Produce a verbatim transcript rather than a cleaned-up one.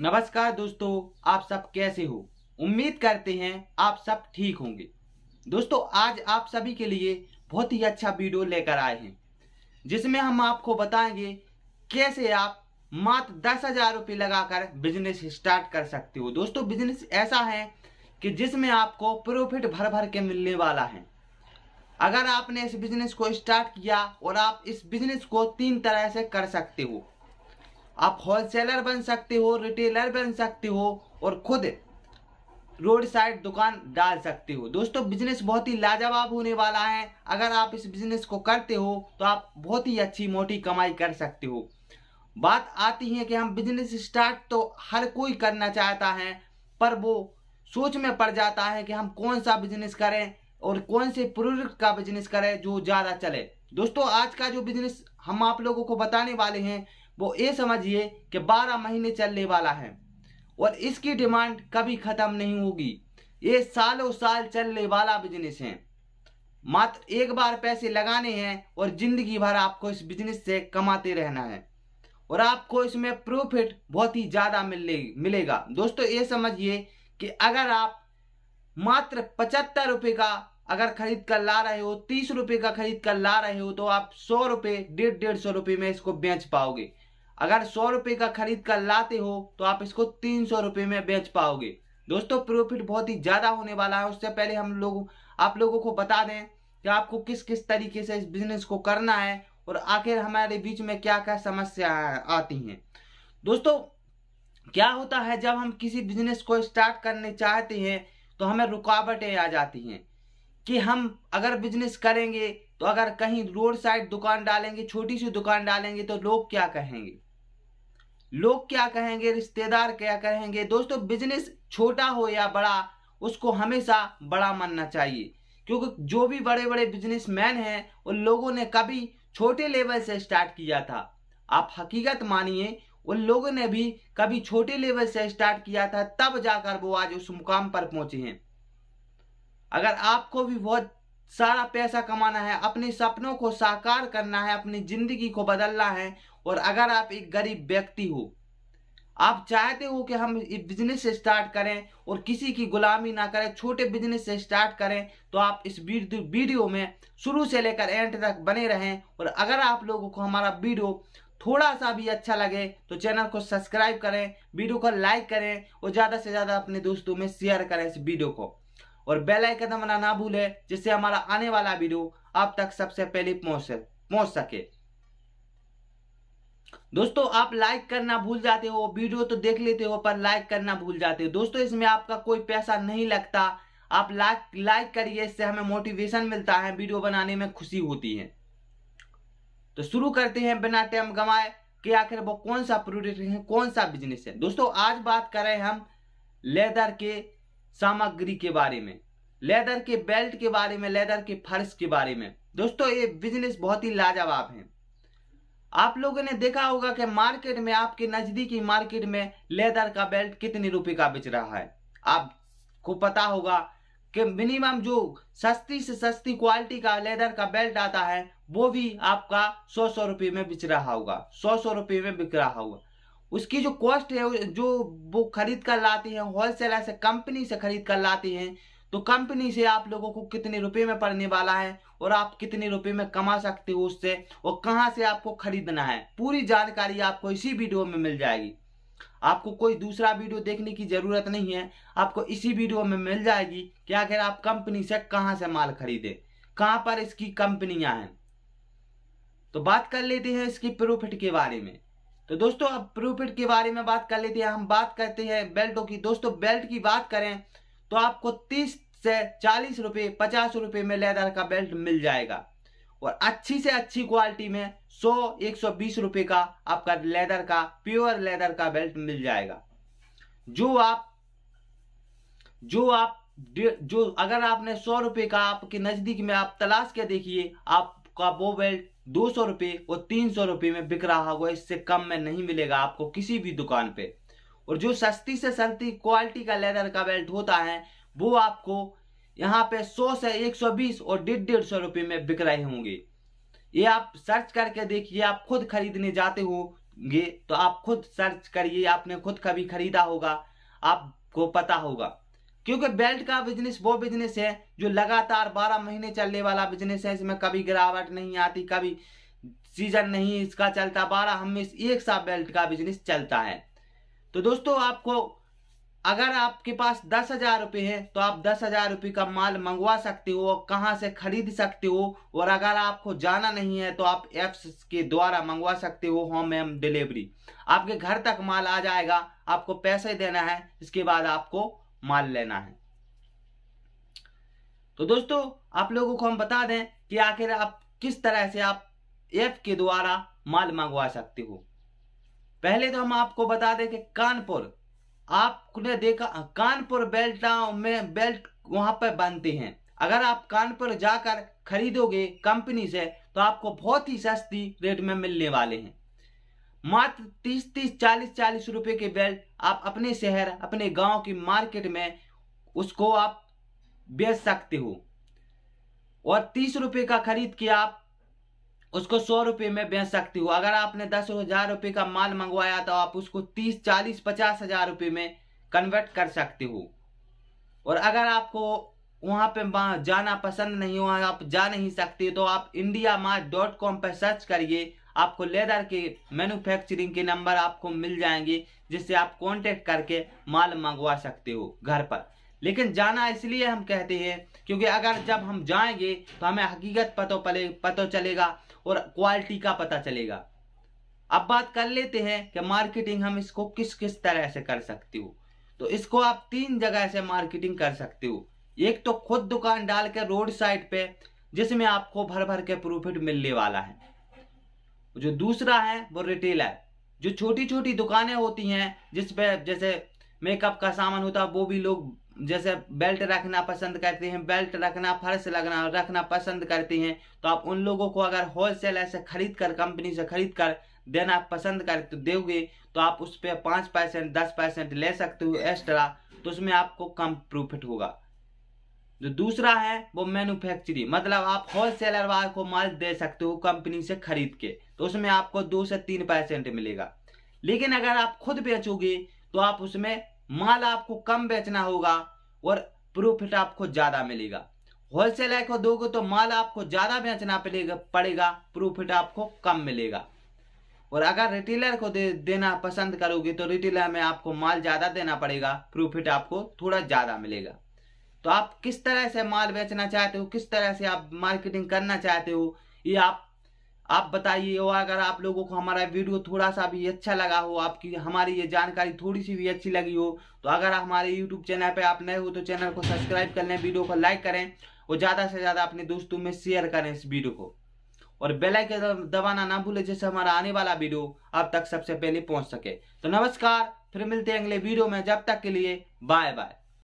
नमस्कार दोस्तों, आप सब कैसे हो? उम्मीद करते हैं आप सब ठीक होंगे। दोस्तों, आज आप सभी के लिए बहुत ही अच्छा वीडियो लेकर आए हैं, जिसमें हम आपको बताएंगे कैसे आप मात्र दस हजार रुपये लगाकर बिजनेस स्टार्ट कर सकते हो। दोस्तों, बिजनेस ऐसा है कि जिसमें आपको प्रॉफिट भर भर के मिलने वाला है। अगर आपने इस बिजनेस को स्टार्ट किया, और आप इस बिजनेस को तीन तरह से कर सकते हो। आप होलसेलर बन सकते हो, रिटेलर बन सकते हो, और खुद रोड साइड दुकान डाल सकते हो। दोस्तों, बिजनेस बहुत ही लाजवाब होने वाला है। अगर आप इस बिजनेस को करते हो तो आप बहुत ही अच्छी मोटी कमाई कर सकते हो। बात आती है कि हम बिजनेस स्टार्ट तो हर कोई करना चाहता है, पर वो सोच में पड़ जाता है कि हम कौन सा बिजनेस करें और कौन से प्रोडक्ट का बिजनेस करें जो ज़्यादा चले। दोस्तों, आज का जो बिजनेस हम आप लोगों को बताने वाले हैं वो ये समझिए कि बारह महीने चलने वाला है, और इसकी डिमांड कभी ख़त्म नहीं होगी। ये सालों साल चलने वाला बिजनेस है। मात्र एक बार पैसे लगाने हैं और ज़िंदगी भर आपको इस बिजनेस से कमाते रहना है, और आपको इसमें प्रॉफिट बहुत ही ज़्यादा मिले मिलेगा। दोस्तों, ये समझिए कि अगर आप मात्र पचहत्तर रुपये का अगर खरीद कर ला रहे हो, तीस रुपये का खरीद कर ला रहे हो, तो आप सौ रुपये डेढ़ डेढ़ सौ रुपये में इसको बेच पाओगे। अगर सौ रुपये का खरीद कर लाते हो तो आप इसको तीन सौ रुपये में बेच पाओगे। दोस्तों, प्रॉफिट बहुत ही ज़्यादा होने वाला है। उससे पहले हम लोग आप लोगों को बता दें कि आपको किस किस तरीके से इस बिज़नेस को करना है, और आखिर हमारे बीच में क्या क्या समस्या आती हैं। दोस्तों, क्या होता है जब हम किसी बिजनेस को स्टार्ट करने चाहते हैं तो हमें रुकावटें आ जाती हैं कि हम अगर बिजनेस करेंगे तो अगर कहीं रोड साइड दुकान डालेंगे, छोटी सी दुकान डालेंगे, तो लोग क्या कहेंगे, लोग क्या कहेंगे, रिश्तेदार क्या कहेंगे। दोस्तों, बिजनेस छोटा हो या बड़ा, उसको हमेशा बड़ा मानना चाहिए, क्योंकि जो भी बड़े बड़े बिजनेसमैन हैं उन लोगों ने कभी छोटे लेवल से स्टार्ट किया था। आप हकीकत मानिए, उन लोगों ने भी कभी छोटे लेवल से स्टार्ट किया था, तब जाकर वो आज उस मुकाम पर पहुंचे हैं। अगर आपको भी बहुत सारा पैसा कमाना है, अपने सपनों को साकार करना है, अपनी ज़िंदगी को बदलना है, और अगर आप एक गरीब व्यक्ति हो, आप चाहते हो कि हम बिजनेस से स्टार्ट करें और किसी की गुलामी ना करें, छोटे बिजनेस से स्टार्ट करें, तो आप इस वीडियो में शुरू से लेकर एंड तक बने रहें। और अगर आप लोगों को हमारा वीडियो थोड़ा सा भी अच्छा लगे तो चैनल को सब्सक्राइब करें, वीडियो को लाइक करें, और ज़्यादा से ज़्यादा अपने दोस्तों में शेयर करें इस वीडियो को, और बेल आइकन दबाना ना भूले, जिससे हमारा आने वाला वीडियो आप तक सबसे पहले पहुंच सके। दोस्तों, आप लाइक करना भूल जाते हो, वीडियो तो देख लेते हो पर लाइक करना भूल जाते हो। दोस्तों, इसमें आपका कोई पैसा नहीं लगता, आप लाइक लाइक करिए, इससे हमें मोटिवेशन मिलता है, वीडियो बनाने में खुशी होती है। तो शुरू करते हैं बिना टाइम गंवाए कि आखिर वो कौन सा प्रोडक्ट है, कौन सा बिजनेस है। दोस्तों, आज बात करें हम लेदर के सामग्री के बारे में, लेदर के बेल्ट के बारे में, लेदर के फर्श के बारे में। दोस्तों, ये बिजनेस बहुत ही लाजवाब है। आप लोगों ने देखा होगा कि मार्केट में, आपके नज़दीकी मार्केट में लेदर का बेल्ट कितने रुपए का बिच रहा है। आपको पता होगा कि मिनिमम जो सस्ती से सस्ती क्वालिटी का लेदर का बेल्ट आता है वो भी आपका सौ सौ रुपये में बिच रहा होगा, सौ सौ रुपये में बिक रहा होगा। उसकी जो कॉस्ट है, जो वो खरीद कर लाते हैं होलसेलर से, कंपनी से खरीद कर लाते हैं, तो कंपनी से आप लोगों को कितने रुपए में पड़ने वाला है, और आप कितने रुपए में कमा सकते हो उससे, और कहाँ से आपको खरीदना है, पूरी जानकारी आपको इसी वीडियो में मिल जाएगी। आपको कोई दूसरा वीडियो देखने की जरूरत नहीं है, आपको इसी वीडियो में मिल जाएगी कि आखिर आप कंपनी से कहाँ से माल खरीदे, कहाँ पर इसकी कंपनियाँ हैं। तो बात कर लेते हैं इसकी प्रॉफिट के बारे में। तो दोस्तों, अब प्रॉफिट के बारे में बात कर लेते हैं। हम बात करते हैं बेल्टों की। दोस्तों, बेल्ट की बात करें तो आपको तीस से चालीस रुपये, पचास रुपये में लेदर का बेल्ट मिल जाएगा, और अच्छी से अच्छी क्वालिटी में सौ एक सौ बीस रुपये का आपका लेदर का, प्योर लेदर का बेल्ट मिल जाएगा, जो आप जो आप जो अगर आपने सौ रुपये का, आपके नज़दीक में आप तलाश के देखिए, आपका वो बेल्ट दो सौ रुपये और तीन सौ रुपये में बिक रहा होगा। इससे कम में नहीं मिलेगा आपको किसी भी दुकान पे। और जो सस्ती से सस्ती क्वालिटी का लेदर का बेल्ट होता है वो आपको यहाँ पे सौ से एक सौ बीस और डेढ़ डेढ़ सौ रुपये में बिक रहे होंगे। ये आप सर्च करके देखिए, आप खुद खरीदने जाते हो होंगे तो आप खुद सर्च करिए, आपने खुद कभी खरीदा होगा, आपको पता होगा। क्योंकि बेल्ट का बिजनेस वो बिजनेस है जो लगातार बारह महीने चलने वाला बिजनेस है। इसमें कभी गिरावट नहीं आती, कभी सीजन नहीं इसका चलता, बारह हमेशा एक साथ बेल्ट का बिजनेस चलता है। तो दोस्तों आपको अगर आपके पास दस हजार रुपये है तो आप दस हजार रुपये का माल मंगवा सकते हो और कहाँ से खरीद सकते हो। और अगर आपको जाना नहीं है तो आप एप्स के द्वारा मंगवा सकते हो, होम एम डिलीवरी, आपके घर तक माल आ जाएगा। आपको पैसे देना है, इसके बाद आपको माल लेना है। तो दोस्तों आप लोगों को हम बता दें कि आखिर आप किस तरह से आप ऐप के द्वारा माल मंगवा सकते हो। पहले तो हम आपको बता दें कि कानपुर, आपने देखा कानपुर बेल्ट में बेल्ट वहां पर बनते हैं। अगर आप कानपुर जाकर खरीदोगे कंपनी से तो आपको बहुत ही सस्ती रेट में मिलने वाले हैं। मात्र तीस तीस चालीस चालीस रुपए के बेल्ट आप अपने शहर, अपने गांव की मार्केट में उसको आप बेच सकते हो और तीस रुपए का खरीद के आप उसको सौ रुपये में बेच सकते हो। अगर आपने दस हजार रुपये का माल मंगवाया तो आप उसको तीस चालीस पचास हजार रुपये में कन्वर्ट कर सकते हो। और अगर आपको वहाँ पे जाना पसंद नहीं हो, आप जा नहीं सकते, तो आप इंडिया मार्ट डॉट कॉम पर सर्च करिए, आपको लेदर के मैन्युफैक्चरिंग के नंबर आपको मिल जाएंगे, जिससे आप कॉन्टेक्ट करके माल मंगवा सकते हो घर पर। लेकिन जाना इसलिए हम कहते हैं क्योंकि अगर जब हम जाएंगे तो हमें हकीकत पतो पले पतो चलेगा और क्वालिटी का पता चलेगा। अब बात कर लेते हैं कि मार्केटिंग हम इसको किस किस तरह से कर सकते हो। तो इसको आप तीन जगह से मार्केटिंग कर सकते हो। एक तो खुद दुकान डाल के रोड साइड पे, जिसमें आपको भर भर के प्रॉफिट मिलने वाला है। जो दूसरा है वो रिटेलर, जो छोटी छोटी दुकानें होती हैं जिसपे जैसे मेकअप का सामान होता है, वो भी लोग जैसे बेल्ट रखना पसंद करते हैं, बेल्ट रखना, फर्श लगना रखना पसंद करते हैं। तो आप उन लोगों को अगर होलसेल ऐसे खरीद कर, कंपनी से खरीद कर देना पसंद करते दोगे तो आप उस पर पाँच परसेंट दस परसेंट ले सकते हो एक्स्ट्रा, तो उसमें आपको कम प्रॉफिट होगा। जो दूसरा है वो मैन्युफैक्चरिंग, मतलब आप होलसेलर वाले को माल दे सकते हो कंपनी से खरीद के, तो उसमें आपको दो से तीन परसेंट मिलेगा। लेकिन अगर आप खुद बेचोगे तो आप उसमें माल आपको कम बेचना होगा और प्रॉफिट आपको ज़्यादा मिलेगा। होलसेलर को दोगे तो माल आपको ज़्यादा बेचना पड़ेगा पड़ेगा प्रॉफिट आपको कम मिलेगा। और अगर रिटेलर को दे देना पसंद करोगे तो रिटेलर में आपको माल ज़्यादा देना पड़ेगा, प्रॉफिट आपको थोड़ा ज़्यादा मिलेगा। तो आप किस तरह से माल बेचना चाहते हो, किस तरह से आप मार्केटिंग करना चाहते हो, ये आप आप बताइए। और अगर आप लोगों को हमारा वीडियो थोड़ा सा भी अच्छा लगा हो, आपकी हमारी ये जानकारी थोड़ी सी भी अच्छी लगी हो, तो अगर हमारे यूट्यूब चैनल पे आप नए हो तो चैनल को सब्सक्राइब कर लें, वीडियो को लाइक करें और ज़्यादा से ज़्यादा अपने दोस्तों में शेयर करें इस वीडियो को। और बेल आइकन दबाना ना भूलें, जिससे हमारा आने वाला वीडियो आप तक सबसे पहले पहुँच सके। तो नमस्कार, फिर मिलते हैं अगले वीडियो में। जब तक के लिए बाय बाय।